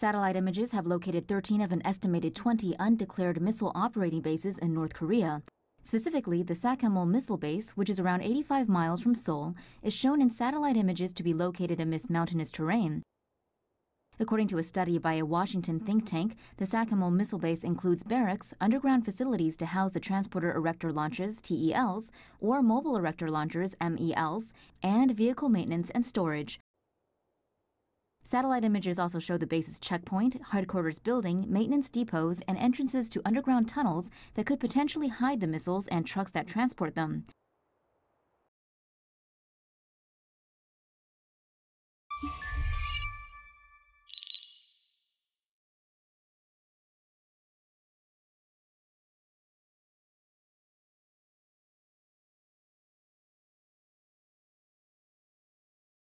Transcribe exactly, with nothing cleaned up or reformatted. Satellite images have located thirteen of an estimated twenty undeclared missile operating bases in North Korea. Specifically, the Sakkanmol missile base, which is around eighty-five miles from Seoul, is shown in satellite images to be located amidst mountainous terrain. According to a study by a Washington think tank, the Sakkanmol missile base includes barracks, underground facilities to house the transporter erector launchers, T E Ls, or mobile erector launchers, M E Ls, and vehicle maintenance and storage. Satellite images also show the base's checkpoint, headquarters building, maintenance depots, and entrances to underground tunnels that could potentially hide the missiles and trucks that transport them.